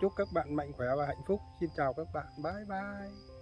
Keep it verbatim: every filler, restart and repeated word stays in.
chúc các bạn mạnh khỏe và hạnh phúc. Xin chào các bạn, bye bye.